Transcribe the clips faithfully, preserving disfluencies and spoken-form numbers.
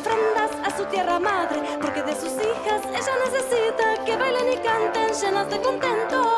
ofrendas a su tierra madre, porque de sus hijas ella necesita que bailen y canten llenas de contento.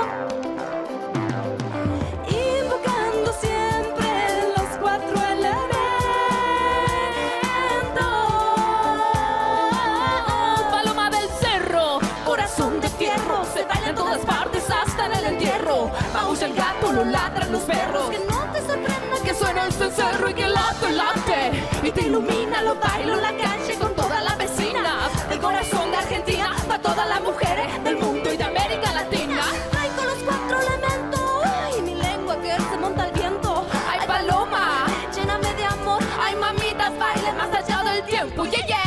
Aúlla el gato, lo ladran los perros. Que no te sorprenda que suena el cencerro y que late, late, y te ilumina, lo bailo en la calle con toda la vecina. Del corazón de Argentina pa' todas las mujeres del mundo y de América Latina. Ay, con los cuatro elementos, ay, mi lengua que se monta al viento. Ay, paloma, lléname de amor. Ay, mamitas, bailen más allá del tiempo. Yeah, yeah.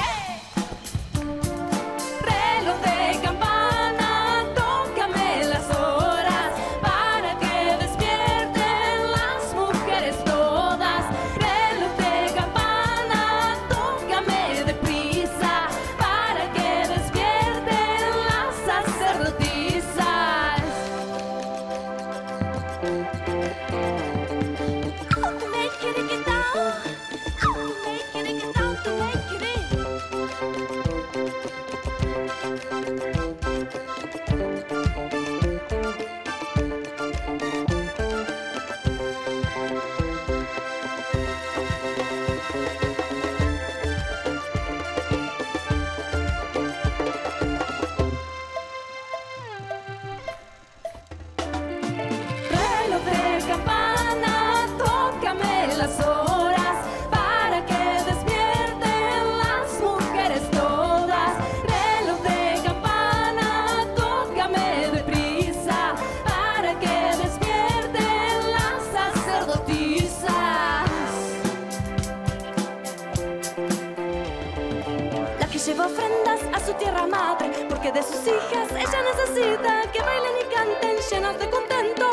Lleva ofrendas a su tierra madre, porque de sus hijas ella necesita que bailen y canten llenas de contento.